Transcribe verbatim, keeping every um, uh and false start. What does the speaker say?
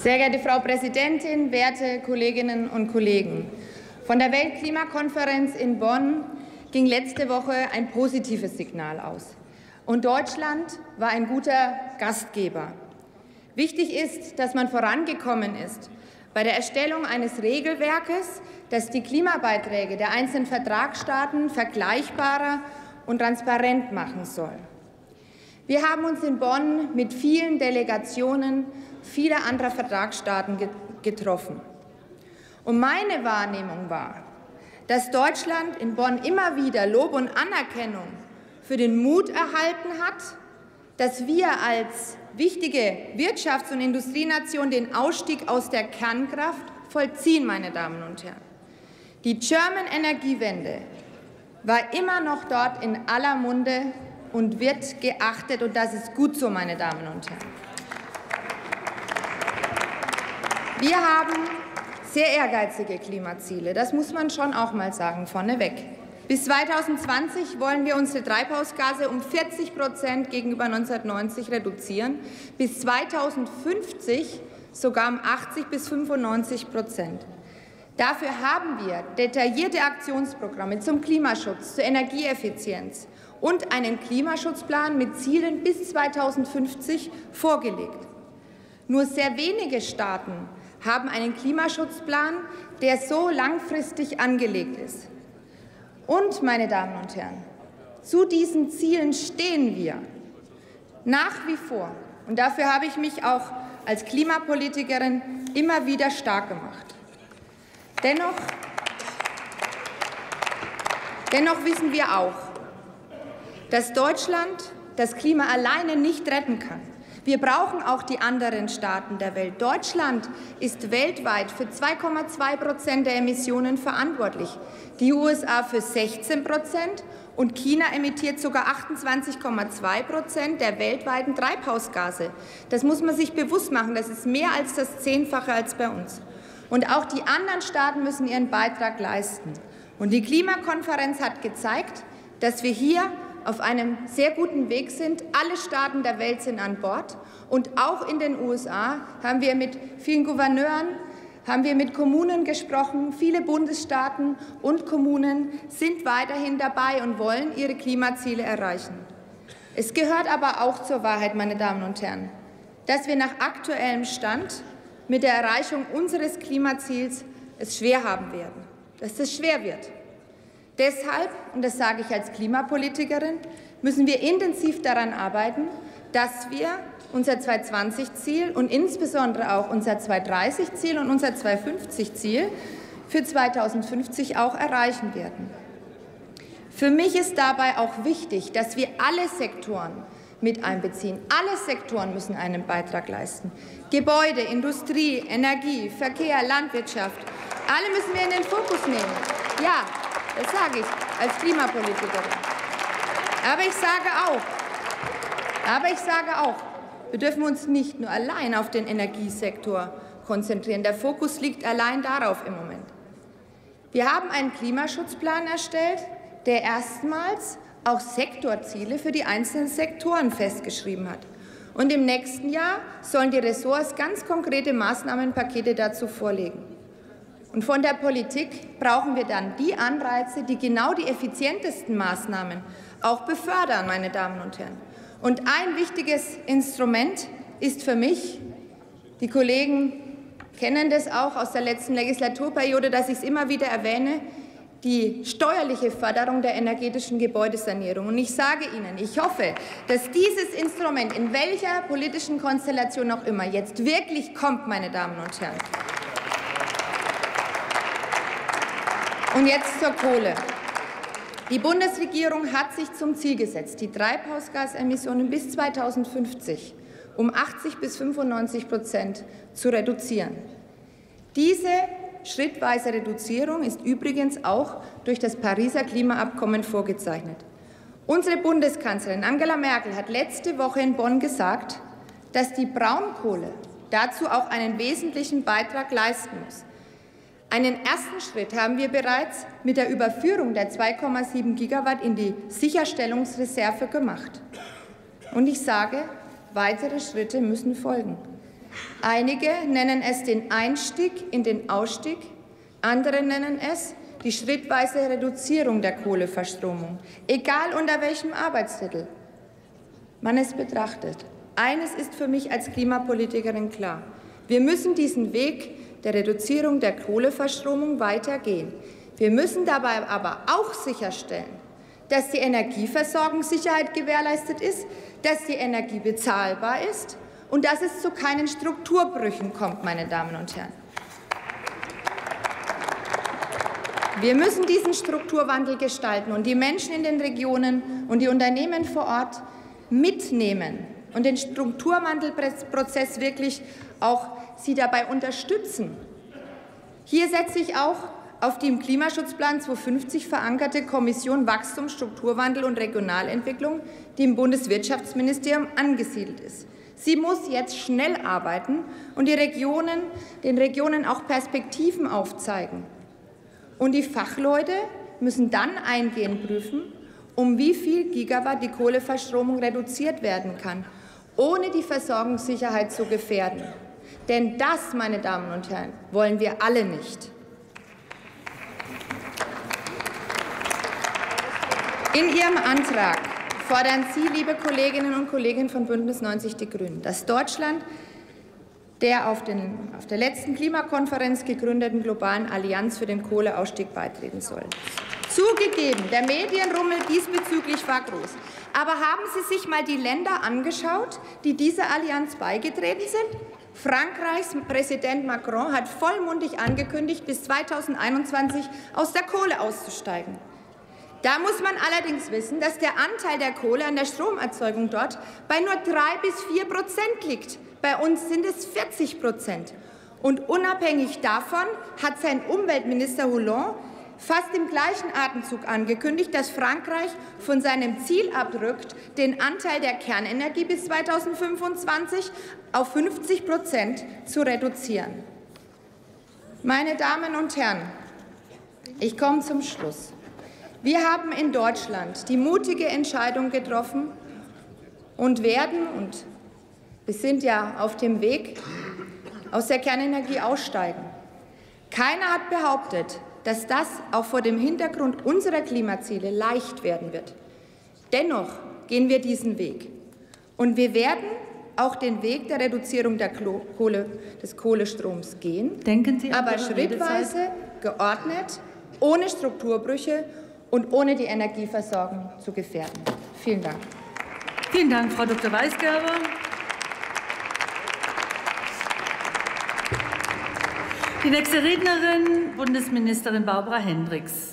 Sehr geehrte Frau Präsidentin, werte Kolleginnen und Kollegen! Von der Weltklimakonferenz in Bonn ging letzte Woche ein positives Signal aus. Und Deutschland war ein guter Gastgeber. Wichtig ist, dass man vorangekommen ist bei der Erstellung eines Regelwerkes, das die Klimabeiträge der einzelnen Vertragsstaaten vergleichbarer und transparent machen soll. Wir haben uns in Bonn mit vielen Delegationen vieler anderer Vertragsstaaten getroffen. Und meine Wahrnehmung war, dass Deutschland in Bonn immer wieder Lob und Anerkennung für den Mut erhalten hat, dass wir als wichtige Wirtschafts- und Industrienation den Ausstieg aus der Kernkraft vollziehen, meine Damen und Herren. Die German Energiewende war immer noch dort in aller Munde und wird geachtet, und das ist gut so, meine Damen und Herren. Wir haben sehr ehrgeizige Klimaziele, das muss man schon auch mal sagen, vorneweg. Bis zweitausendzwanzig wollen wir unsere Treibhausgase um vierzig Prozent gegenüber neunzehnhundertneunzig reduzieren, bis zweitausendfünfzig sogar um achtzig bis fünfundneunzig Prozent. Dafür haben wir detaillierte Aktionsprogramme zum Klimaschutz, zur Energieeffizienz und einen Klimaschutzplan mit Zielen bis zweitausendfünfzig vorgelegt. Nur sehr wenige Staaten haben einen Klimaschutzplan, der so langfristig angelegt ist. Und, meine Damen und Herren, zu diesen Zielen stehen wir nach wie vor. Und dafür habe ich mich auch als Klimapolitikerin immer wieder stark gemacht. Dennoch, dennoch wissen wir auch, dass Deutschland das Klima alleine nicht retten kann. Wir brauchen auch die anderen Staaten der Welt. Deutschland ist weltweit für zwei Komma zwei Prozent der Emissionen verantwortlich, die U S A für sechzehn Prozent und China emittiert sogar achtundzwanzig Komma zwei Prozent der weltweiten Treibhausgase. Das muss man sich bewusst machen. Das ist mehr als das Zehnfache als bei uns. Und auch die anderen Staaten müssen ihren Beitrag leisten. Und die Klimakonferenz hat gezeigt, dass wir hier auf einem sehr guten Weg sind. Alle Staaten der Welt sind an Bord. Und auch in den U S A haben wir mit vielen Gouverneuren, haben wir mit Kommunen gesprochen. Viele Bundesstaaten und Kommunen sind weiterhin dabei und wollen ihre Klimaziele erreichen. Es gehört aber auch zur Wahrheit, meine Damen und Herren, dass wir nach aktuellem Stand mit der Erreichung unseres Klimaziels es schwer haben werden, dass es schwer wird. Deshalb, und das sage ich als Klimapolitikerin, müssen wir intensiv daran arbeiten, dass wir unser zweitausendzwanzig-Ziel und insbesondere auch unser zweitausenddreißig-Ziel und unser zweitausendfünfzig-Ziel für zweitausendfünfzig auch erreichen werden. Für mich ist dabei auch wichtig, dass wir alle Sektoren mit einbeziehen. Alle Sektoren müssen einen Beitrag leisten. Gebäude, Industrie, Energie, Verkehr, Landwirtschaft, alle müssen wir in den Fokus nehmen. Ja, das sage ich als Klimapolitikerin. Aber ich sage auch, aber ich sage auch, wir dürfen uns nicht nur allein auf den Energiesektor konzentrieren. Der Fokus liegt allein darauf im Moment. Wir haben einen Klimaschutzplan erstellt, der erstmals auch Sektorziele für die einzelnen Sektoren festgeschrieben hat. Und im nächsten Jahr sollen die Ressorts ganz konkrete Maßnahmenpakete dazu vorlegen. Und von der Politik brauchen wir dann die Anreize, die genau die effizientesten Maßnahmen auch befördern, meine Damen und Herren. Und ein wichtiges Instrument ist für mich, die Kollegen kennen das auch aus der letzten Legislaturperiode, dass ich es immer wieder erwähne, die steuerliche Förderung der energetischen Gebäudesanierung. Und ich sage Ihnen, ich hoffe, dass dieses Instrument, in welcher politischen Konstellation auch immer, jetzt wirklich kommt, meine Damen und Herren. Und jetzt zur Kohle. Die Bundesregierung hat sich zum Ziel gesetzt, die Treibhausgasemissionen bis zweitausendfünfzig um achtzig bis fünfundneunzig Prozent zu reduzieren. Diese schrittweise Reduzierung ist übrigens auch durch das Pariser Klimaabkommen vorgezeichnet. Unsere Bundeskanzlerin Angela Merkel hat letzte Woche in Bonn gesagt, dass die Braunkohle dazu auch einen wesentlichen Beitrag leisten muss. Einen ersten Schritt haben wir bereits mit der Überführung der zwei Komma sieben Gigawatt in die Sicherstellungsreserve gemacht. Und ich sage, weitere Schritte müssen folgen. Einige nennen es den Einstieg in den Ausstieg, andere nennen es die schrittweise Reduzierung der Kohleverstromung, egal unter welchem Arbeitstitel man es betrachtet. Eines ist für mich als Klimapolitikerin klar. Wir müssen diesen Weg der Reduzierung der Kohleverstromung weitergehen. Wir müssen dabei aber auch sicherstellen, dass die Energieversorgungssicherheit gewährleistet ist, dass die Energie bezahlbar ist und dass es zu keinen Strukturbrüchen kommt, meine Damen und Herren. Wir müssen diesen Strukturwandel gestalten und die Menschen in den Regionen und die Unternehmen vor Ort mitnehmen und den Strukturwandelprozess wirklich auch sie dabei unterstützen. Hier setze ich auch auf die im Klimaschutzplan zweitausendfünfzig verankerte Kommission Wachstum, Strukturwandel und Regionalentwicklung, die im Bundeswirtschaftsministerium angesiedelt ist. Sie muss jetzt schnell arbeiten und die Regionen, den Regionen auch Perspektiven aufzeigen. Und die Fachleute müssen dann eingehend prüfen, um wie viel Gigawatt die Kohleverstromung reduziert werden kann, ohne die Versorgungssicherheit zu gefährden. Denn das, meine Damen und Herren, wollen wir alle nicht. In Ihrem Antrag fordern Sie, liebe Kolleginnen und Kollegen von Bündnis neunzig Die Grünen, dass Deutschland der auf, den, auf der letzten Klimakonferenz gegründeten globalen Allianz für den Kohleausstieg beitreten soll. Zugegeben, der Medienrummel diesbezüglich war groß. Aber haben Sie sich mal die Länder angeschaut, die dieser Allianz beigetreten sind? Frankreichs Präsident Macron hat vollmundig angekündigt, bis zweitausendeinundzwanzig aus der Kohle auszusteigen. Da muss man allerdings wissen, dass der Anteil der Kohle an der Stromerzeugung dort bei nur drei bis vier Prozent liegt. Bei uns sind es vierzig Prozent. Und unabhängig davon hat sein Umweltminister Hulot fast im gleichen Atemzug angekündigt, dass Frankreich von seinem Ziel abrückt, den Anteil der Kernenergie bis zweitausendfünfundzwanzig auf fünfzig Prozent zu reduzieren. Meine Damen und Herren, ich komme zum Schluss. Wir haben in Deutschland die mutige Entscheidung getroffen und werden und wir sind ja auf dem Weg, aus der Kernenergie aussteigen. Keiner hat behauptet, dass das auch vor dem Hintergrund unserer Klimaziele leicht werden wird. Dennoch gehen wir diesen Weg. Und wir werden auch den Weg der Reduzierung der Kohle, des Kohlestroms gehen, Denken Sie aber schrittweise, geordnet, ohne Strukturbrüche und ohne die Energieversorgung zu gefährden. Vielen Dank. Vielen Dank, Frau Doktor Weisgerber. Die nächste Rednerin, Bundesministerin Barbara Hendricks.